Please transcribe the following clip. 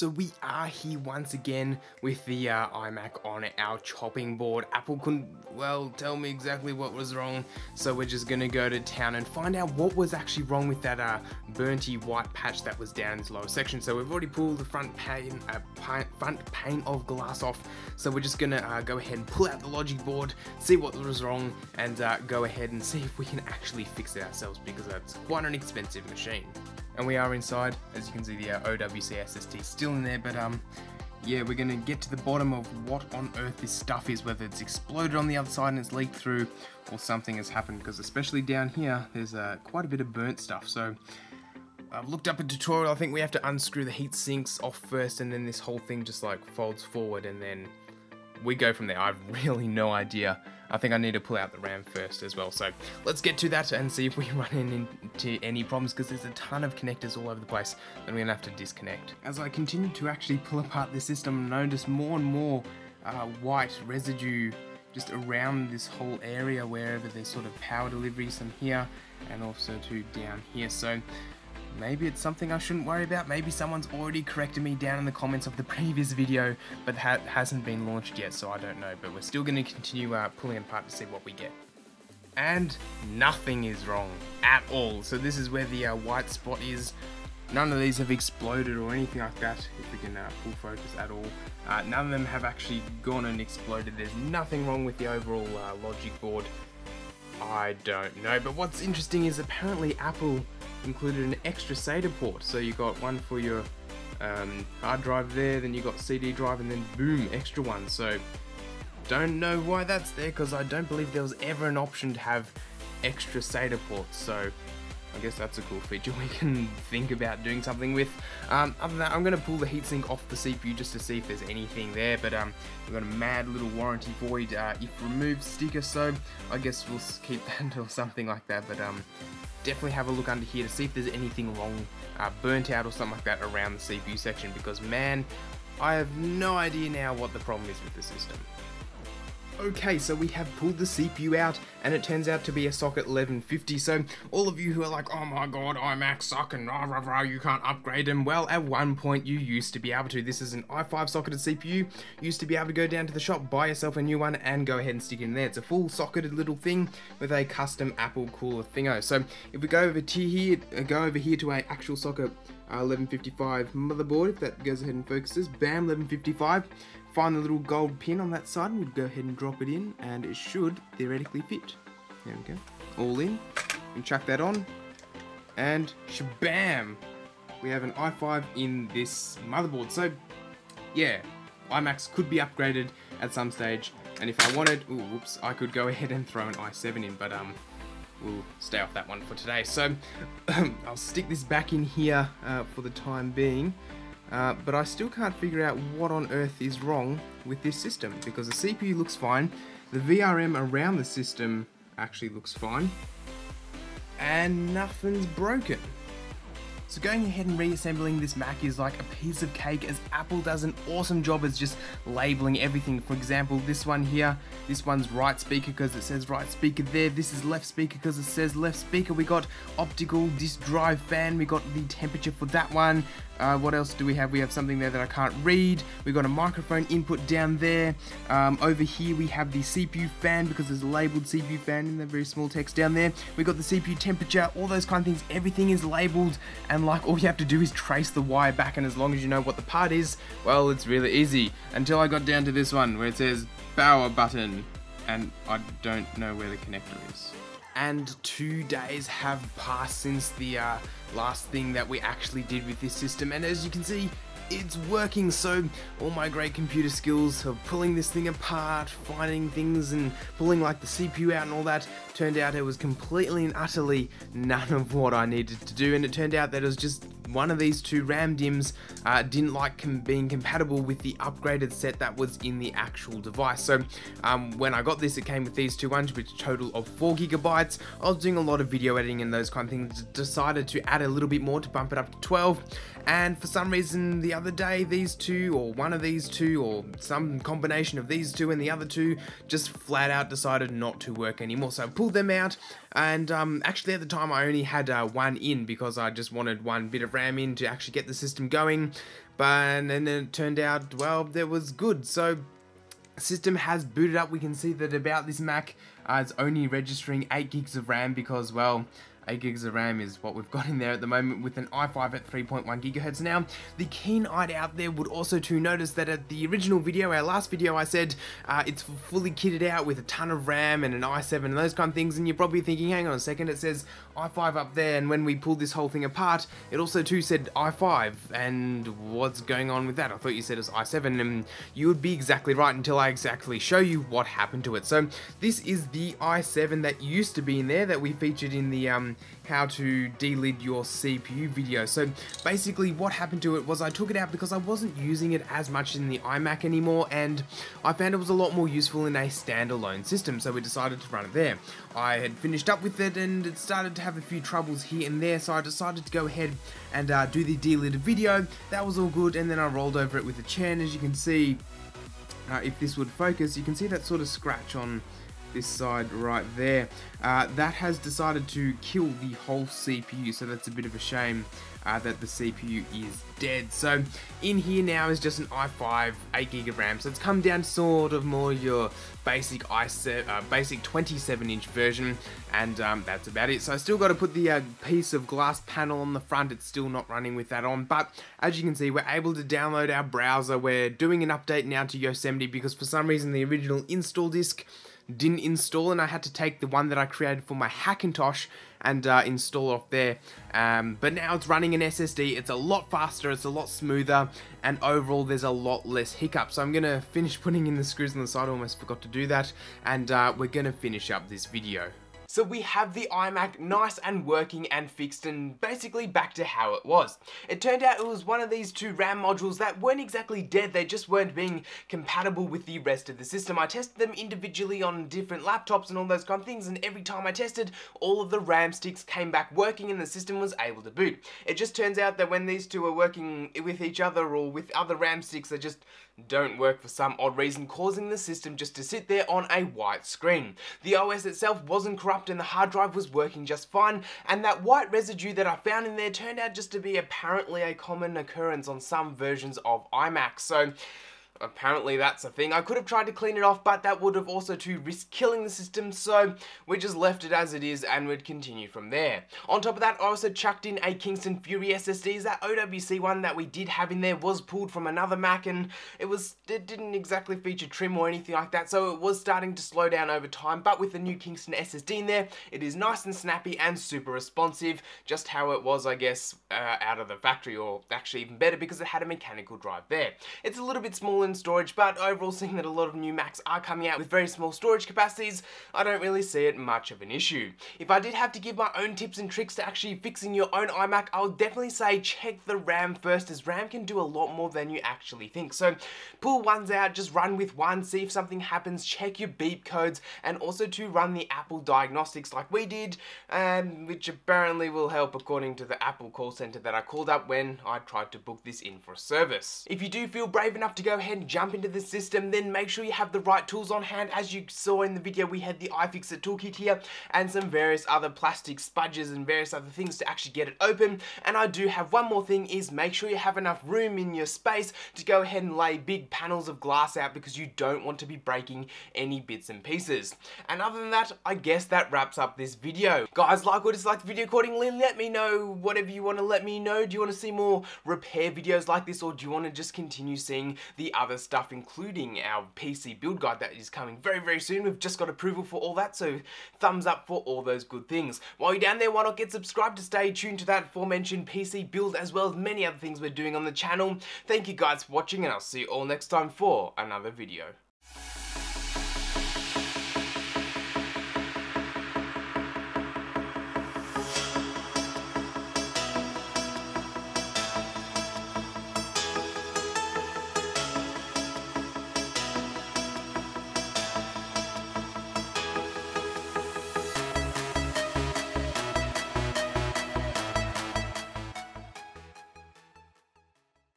So we are here once again with the iMac on our chopping board. Apple couldn't, well, tell me exactly what was wrong, so we're just gonna go to town and find out what was actually wrong with that burnty white patch that was down in this lower section. So we've already pulled the front pane of glass off, so we're just gonna go ahead and pull out the logic board, see what was wrong, and go ahead and see if we can actually fix it ourselves, because that's quite an expensive machine. And we are inside, as you can see the OWC SST still in there, but yeah, we're going to get to the bottom of what on earth this stuff is, whether it's exploded on the other side and it's leaked through, or something has happened, because especially down here, there's quite a bit of burnt stuff. So I've looked up a tutorial. I think we have to unscrew the heat sinks off first, and then this whole thing just like folds forward, and then we go from there. I have really no idea. I think I need to pull out the RAM first as well, so let's get to that and see if we run into any problems, because there's a ton of connectors all over the place that we're going to have to disconnect. As I continue to actually pull apart this system, I notice more and more white residue just around this whole area, wherever there's sort of power delivery, some here and also to down here. So maybe it's something I shouldn't worry about. Maybe someone's already corrected me down in the comments of the previous video, but hasn't been launched yet, so I don't know. But we're still going to continue pulling apart to see what we get. And nothing is wrong at all. So this is where the white spot is. None of these have exploded or anything like that, if we can full focus at all. None of them have actually gone and exploded. There's nothing wrong with the overall logic board. I don't know, but what's interesting is apparently Apple included an extra SATA port, so you got one for your hard drive there, then you got CD drive, and then boom, extra one. So don't know why that's there, because I don't believe there was ever an option to have extra SATA ports, so I guess that's a cool feature we can think about doing something with. Other than that, I'm going to pull the heatsink off the CPU just to see if there's anything there, but we've got a mad little warranty void if removed sticker, so I guess we'll keep that or something like that, but definitely have a look under here to see if there's anything wrong, burnt out or something like that around the CPU section, because man, I have no idea now what the problem is with the system. Okay, so we have pulled the CPU out, and it turns out to be a Socket 1150, so all of you who are like, oh my god, iMacs suck and rah rah rah, you can't upgrade them, well, at one point you used to be able to. This is an i5 socketed CPU, used to be able to go down to the shop, buy yourself a new one, and go ahead and stick it in there. It's a full socketed little thing with a custom Apple cooler thingo. So if we go over to here, to our actual Socket 1155 motherboard, if that goes ahead and focuses, bam, 1155, find the little gold pin on that side, and we'd go ahead and drop it in, and it should theoretically fit. There we go, all in, and chuck that on, and shabam, we have an i5 in this motherboard. So yeah, iMacs could be upgraded at some stage, and if I wanted, ooh, whoops, I could go ahead and throw an i7 in, but we'll stay off that one for today. So I'll stick this back in here for the time being, but I still can't figure out what on earth is wrong with this system, because the CPU looks fine, the VRM around the system actually looks fine, and nothing's broken. So going ahead and reassembling this Mac is like a piece of cake, as Apple does an awesome job as just labeling everything. For example, this one here, this one's right speaker because it says right speaker there, this is left speaker because it says left speaker, we got optical disk drive fan, we got the temperature for that one, what else do we have? We have something there that I can't read, we got a microphone input down there, over here we have the CPU fan because there's a labeled CPU fan in the very small text down there, we got the CPU temperature, all those kind of things, everything is labeled, and like all you have to do is trace the wire back, and as long as you know what the part is, well, it's really easy, until I got down to this one where it says power button and I don't know where the connector is. And 2 days have passed since the last thing that we actually did with this system, and as you can see, it's working. So all my great computer skills of pulling this thing apart, finding things and pulling like the CPU out and all that, turned out it was completely and utterly none of what I needed to do, and it turned out that it was just one of these two RAM DIMMs didn't like being compatible with the upgraded set that was in the actual device. So when I got this, it came with these two ones, which total of 4 gigabytes. I was doing a lot of video editing and those kind of things, decided to add a little bit more to bump it up to 12, and for some reason the other day these two, or one of these two, or some combination of these two and the other two, just flat out decided not to work anymore. So I pulled them out, and actually at the time I only had one in, because I just wanted one bit of RAM in to actually get the system going. And then it turned out, well, that was good. So system has booted up. We can see that about this Mac is only registering 8 gigs of RAM because, well, 8 gigs of RAM is what we've got in there at the moment with an i5 at 3.1 gigahertz. Now, the keen-eyed out there would also to notice that at the original video, our last video, I said it's fully kitted out with a ton of RAM and an i7 and those kind of things, and you're probably thinking, hang on a second, it says i5 up there, and when we pulled this whole thing apart, it also too said i5, and what's going on with that? I thought you said it's i7, and you would be exactly right until I exactly show you what happened to it. So, this is the i7 that used to be in there that we featured in the how to delid your CPU video. So basically what happened to it was I took it out because I wasn't using it as much in the iMac anymore, and I found it was a lot more useful in a standalone system, so we decided to run it there. I had finished up with it and it started to have a few troubles here and there, so I decided to go ahead and do the delid video. That was all good, and then I rolled over it with a chair, and as you can see, if this would focus, you can see that sort of scratch on this side right there. That has decided to kill the whole CPU, so that's a bit of a shame that the CPU is dead. So in here now is just an i5, 8 GB of RAM, so it's come down to sort of more your basic i7, basic 27-inch version, and that's about it. So I still got to put the piece of glass panel on the front. It's still not running with that on, but as you can see, we're able to download our browser. We're doing an update now to Yosemite because for some reason the original install disk didn't install, and I had to take the one that I created for my Hackintosh and install off there, but now it's running an SSD. It's a lot faster, it's a lot smoother, and overall there's a lot less hiccups. So I'm gonna finish putting in the screws on the side. I almost forgot to do that, and we're gonna finish up this video. So we have the iMac nice and working and fixed and basically back to how it was. It turned out it was one of these two RAM modules that weren't exactly dead, they just weren't being compatible with the rest of the system. I tested them individually on different laptops and all those kind of things, and every time I tested, all of the RAM sticks came back working and the system was able to boot. It just turns out that when these two are working with each other or with other RAM sticks, they just don't work for some odd reason, causing the system just to sit there on a white screen. The OS itself wasn't corrupt and the hard drive was working just fine, and that white residue that I found in there turned out just to be apparently a common occurrence on some versions of iMac, so apparently that's a thing. I could have tried to clean it off, but that would have also to risk killing the system, so we just left it as it is and would continue from there. On top of that, I also chucked in a Kingston Fury SSD. That OWC one that we did have in there was pulled from another Mac, and it didn't exactly feature trim or anything like that, so it was starting to slow down over time, but with the new Kingston SSD in there, it is nice and snappy and super responsive, just how it was, I guess, out of the factory, or actually even better because it had a mechanical drive there. It's a little bit smaller in storage, but overall, seeing that a lot of new Macs are coming out with very small storage capacities, I don't really see it much of an issue. If I did have to give my own tips and tricks to actually fixing your own iMac, I would definitely say check the RAM first, as RAM can do a lot more than you actually think. So pull ones out, just run with one, see if something happens, check your beep codes, and also to run the Apple diagnostics like we did, which apparently will help according to the Apple call center that I called up when I tried to book this in for a service. If you do feel brave enough to go ahead and jump into the system, then make sure you have the right tools on hand. As you saw in the video, we had the iFixit toolkit here and some various other plastic spudges and various other things to actually get it open. And I do have one more thing, is make sure you have enough room in your space to go ahead and lay big panels of glass out, because you don't want to be breaking any bits and pieces. And other than that, I guess that wraps up this video. Guys, like or dislike the video accordingly, let me know whatever you want to let me know. Do you want to see more repair videos like this, or do you want to just continue seeing the other stuff, including our PC build guide that is coming very, very soon? We've just got approval for all that, so thumbs up for all those good things. While you're down there, why not get subscribed to stay tuned to that aforementioned PC build, as well as many other things we're doing on the channel. Thank you guys for watching, and I'll see you all next time for another video.